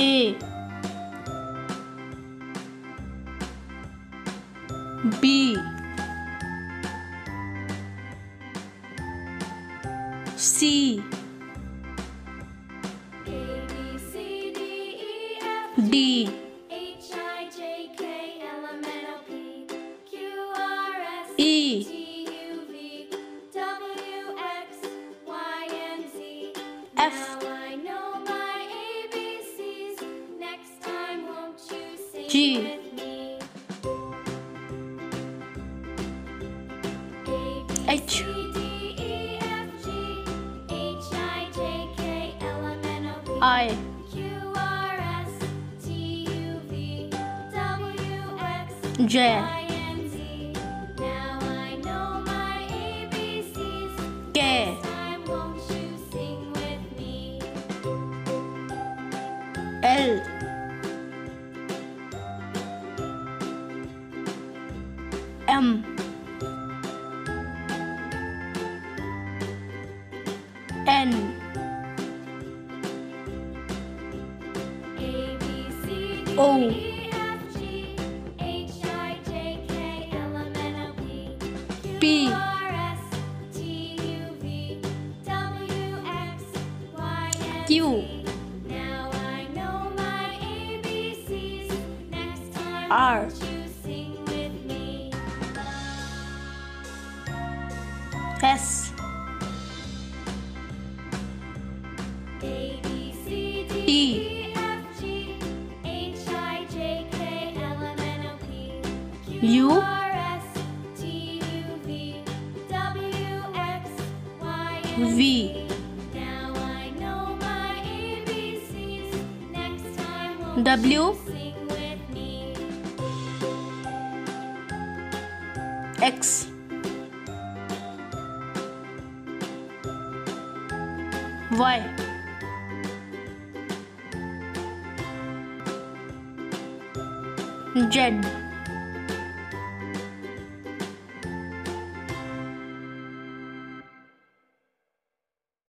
A. B. C. A, B, C, D, E, F, D. H, I, J, K, L, M, N, O, P, Q, R, S, E. T, U, V, W, X, Y, and Z. F. Now I know my ABCs. Next time won't you sing G. with me? A, B, H. C, D, I. Q, R, S, T, U, V, W, X, J, Y, and Z. Now I know my ABCs. K. Next time won't you sing with me? L. M. N. O. P. Q. Now I know my ABCs. Next time R. You sing with me. S. A, B, C, D, E. U. R, S, T, U, V, W, X, Y, and V. Now I know my ABCs. Next time won't W. You sing with me? X. Y. Z.